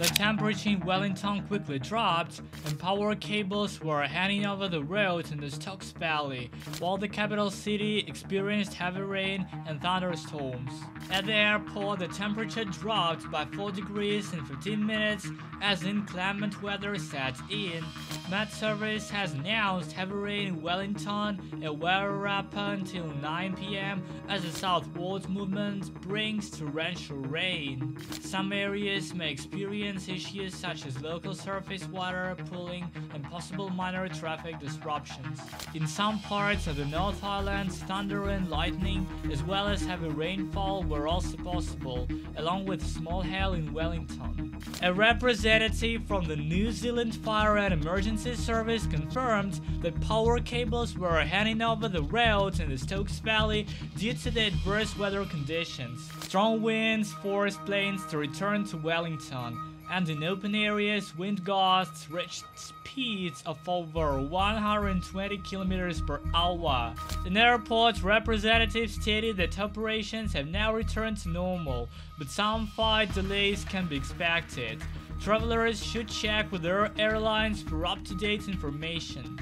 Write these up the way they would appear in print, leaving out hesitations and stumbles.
The temperature in Wellington quickly dropped, and power cables were hanging over the roads in the Stokes Valley, while the capital city experienced heavy rain and thunderstorms. At the airport, the temperature dropped by 4 degrees in 15 minutes as inclement weather set in. MetService has announced heavy rain in Wellington and will up until 9 p.m. as the southward movement brings torrential rain. Some areas may experience issues such as local surface water pooling and possible minor traffic disruptions. In some parts of the North Islands, thunder and lightning as well as heavy rainfall were also possible, along with small hail in Wellington. A representative from the New Zealand Fire and Emergency Service confirmed that power cables were hanging over the roads in the Stokes Valley due to the adverse weather conditions. Strong winds forced planes to return to Wellington, and in open areas, wind gusts reached speeds of over 120 kilometers per hour. An airport representative stated that operations have now returned to normal, but some flight delays can be expected. Travelers should check with their airlines for up-to-date information.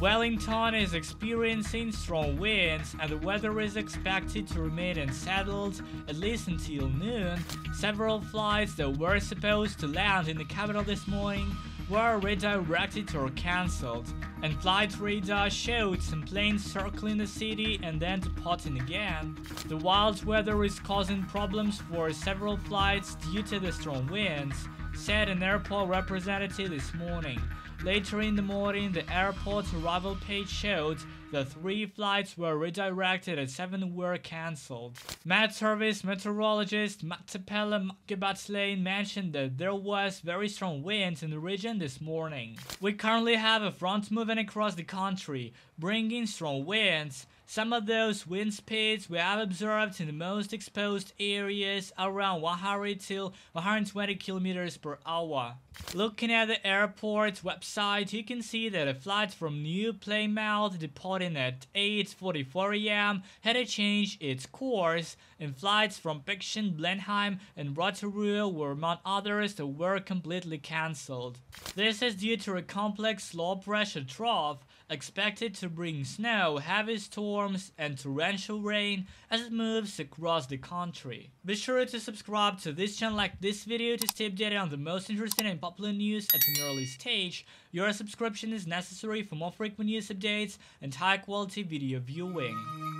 Wellington is experiencing strong winds, and the weather is expected to remain unsettled at least until noon. Several flights that were supposed to land in the capital this morning were redirected or cancelled, and flight radar showed some planes circling the city and then departing again. The wild weather is causing problems for several flights due to the strong winds, said an airport representative this morning. Later in the morning, the airport's arrival page showed that 3 flights were redirected and 7 were cancelled. MetService meteorologist Matapela Mkebatslane mentioned that there was very strong winds in the region this morning. We currently have a front moving across the country, bringing strong winds. Some of those wind speeds we have observed in the most exposed areas are around Waihari till 120 km per hour. Looking at the airport's website, you can see that a flight from New Plymouth departing at 8:44 a.m. had to change its course, and flights from Bixen, Blenheim and Rotorua were among others that were completely cancelled. This is due to a complex low-pressure trough expected to bring snow, heavy storms and torrential rain as it moves across the country. Be sure to subscribe to this channel, like this video, to stay updated on the most interesting and popular news at an early stage. Your subscription is necessary for more frequent news updates and high-quality video viewing.